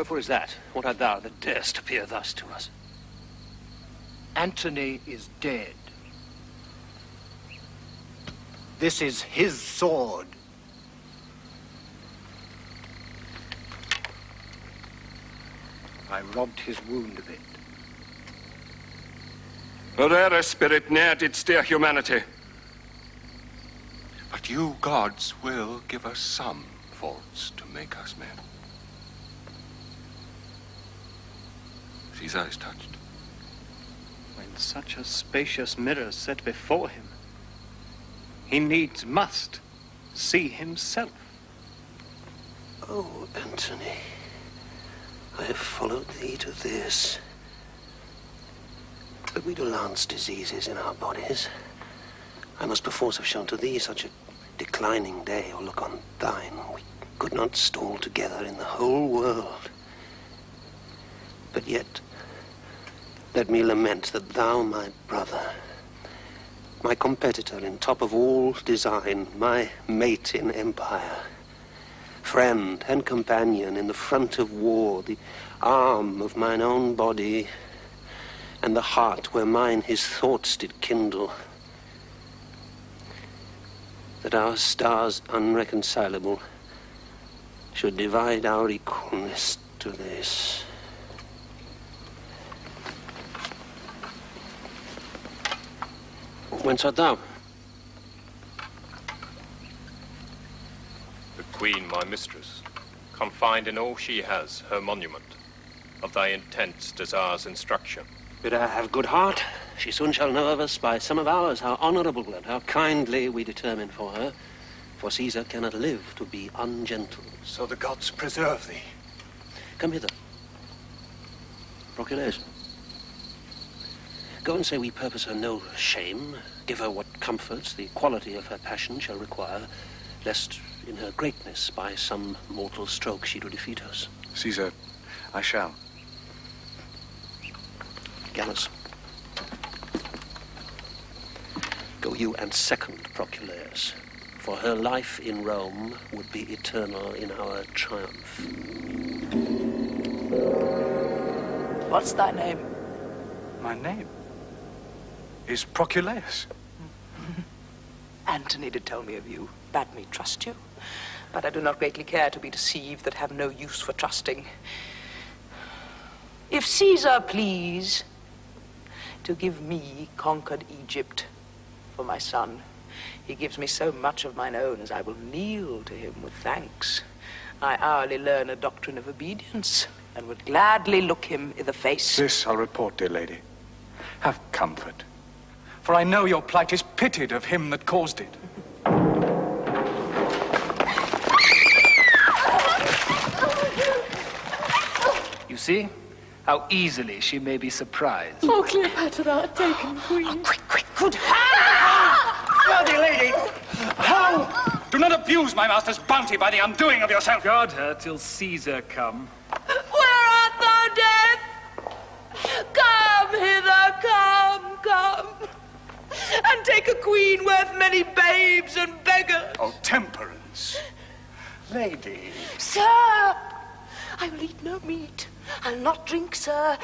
Wherefore is that? What art thou that darest appear thus to us? Antony is dead. This is his sword. I robbed his wound of it. A rarer spirit ne'er did steer humanity. But you gods will give us some faults to make us men. Caesar is touched. When such a spacious mirror set before him, he needs must see himself. Oh, Antony, I have followed thee to this. But we do lance diseases in our bodies. I must perforce have shown to thee such a declining day, or look on thine. We could not stall together in the whole world. But yet, let me lament that thou, my brother, my competitor in top of all design, my mate in empire, friend and companion in the front of war, the arm of mine own body, and the heart where mine his thoughts did kindle, that our stars unreconcilable should divide our equalness to this. Whence art thou? The queen, my mistress, confined in all she has, her monument, of thy intents desires instruction. Bid her have good heart. She soon shall know of us by some of ours, how honorable and how kindly we determine for her. For Caesar cannot live to be ungentle. So the gods preserve thee. Come hither. Proculeius. Go and say we purpose her no shame. Give her what comforts the quality of her passion shall require, lest in her greatness by some mortal stroke she do defeat us. Caesar, I shall. Gallus, go you and second Proculeius, for her life in Rome would be eternal in our triumph. What's thy name? My name is Proculeius. Antony did tell me of you, bade me trust you, but I do not greatly care to be deceived that have no use for trusting. If Caesar please to give me conquered Egypt for my son, he gives me so much of mine own as I will kneel to him with thanks. I hourly learn a doctrine of obedience, and would gladly look him in the face. This I'll report, dear lady. Have comfort, for I know your plight is pitied of him that caused it. You see how easily she may be surprised. Oh, Cleopatra, art taken, queen. Oh, quick, good hand! Worthy lady, how? Do not abuse my master's bounty by the undoing of yourself. Guard her till Caesar come. Where art thou, Death? Come hither, come, and take a queen worth many babes and beggars. Oh, temperance, lady. Sir, I will eat no meat. I'll not drink, sir.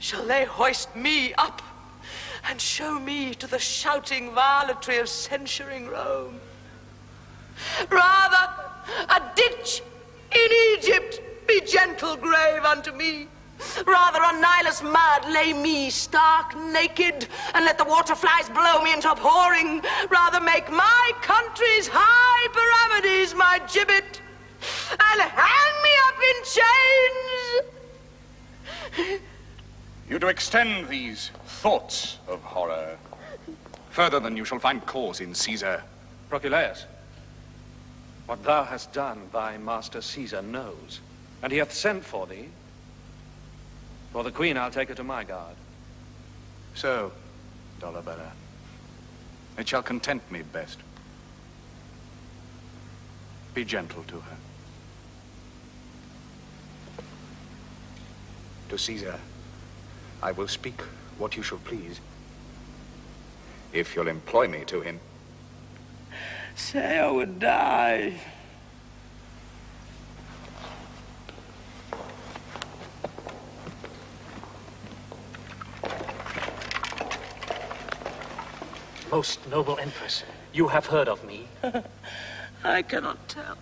Shall they hoist me up and show me to the shouting varletry of censuring Rome? Rather, a ditch in Egypt be gentle grave unto me. Rather on Nilus mud lay me stark naked, and let the waterflies blow me into abhorring. Rather make my country's high pyramides my gibbet, and hang me up in chains. You do extend these thoughts of horror further than you shall find cause in Caesar. Proculeius, what thou hast done thy master Caesar knows, and he hath sent for thee. For the queen I'll take her to my guard. So, Dolabella, it shall content me best. Be gentle to her. To Caesar, I will speak what you shall please, if you'll employ me to him. Say I would die. most noble empress, you have heard of me? I cannot tell.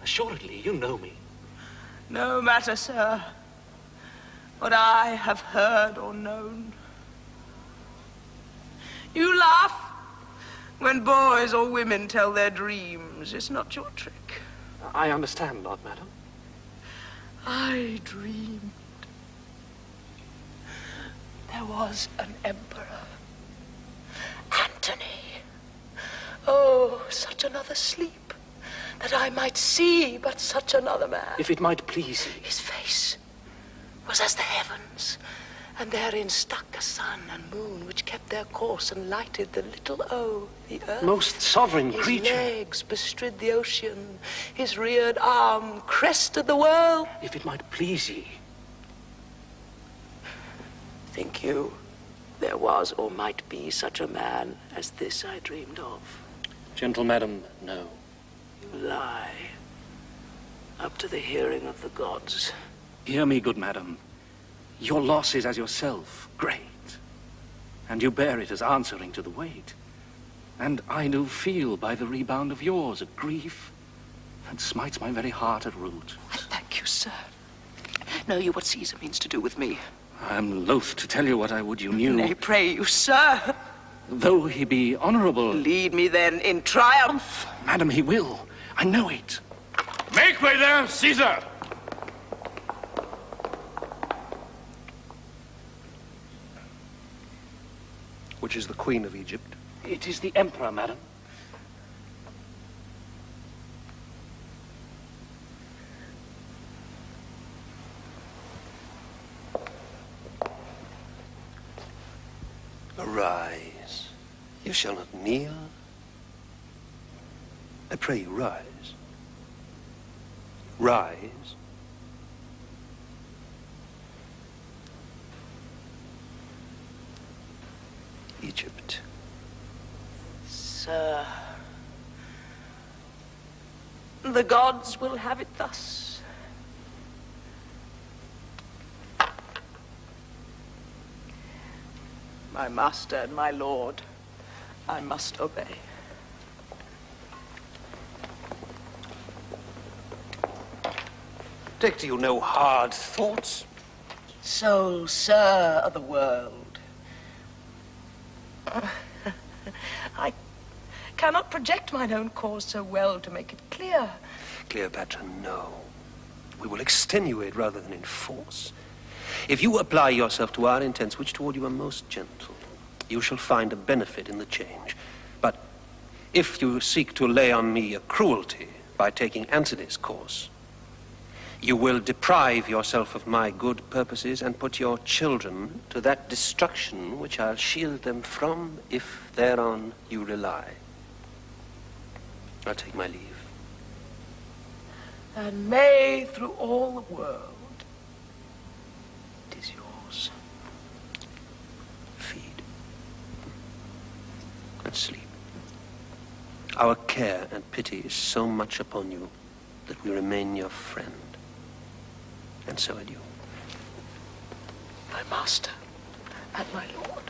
Assuredly, you know me. No matter, sir, what I have heard or known. You laugh when boys or women tell their dreams. It's not your trick. I understand not, madam. I dreamed there was an emperor, Antony. Oh, such another sleep, that I might see but such another man. If it might please you. His face was as the heavens, and therein stuck a sun and moon which kept their course and lighted the little O, the earth. Most sovereign creature. His legs bestrid the ocean, his reared arm crested the world. If it might please ye. Think you there was or might be such a man as this I dreamed of? Gentle madam, no. You lie, up to the hearing of the gods. Hear me, good madam. Your loss is as yourself great, and you bear it as answering to the weight. And I do feel by the rebound of yours a grief that smites my very heart at root. I thank you, sir. Know you what Caesar means to do with me? I am loath to tell you what I would you knew. Nay, pray you, sir. Though he be honorable... Lead me then in triumph. Madam, he will. I know it. Make way there, Caesar! Which is the Queen of Egypt? It is the Emperor, madam. Arise. You shall not kneel. I pray you rise. Rise. Egypt. Sir, the gods will have it thus. My master and my lord, I must obey. Take to you no hard thoughts. Sole, sir, of the world. I cannot project mine own cause so well to make it clear. Cleopatra, no. We will extenuate rather than enforce. If you apply yourself to our intents, which toward you are most gentle, you shall find a benefit in the change. But if you seek to lay on me a cruelty by taking Antony's course, you will deprive yourself of my good purposes and put your children to that destruction which I'll shield them from if thereon you rely. I'll take my leave. And may through all the world it is yours. Feed and sleep. Our care and pity is so much upon you that we remain your friend. And so adieu. My master and my lord.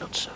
Not so.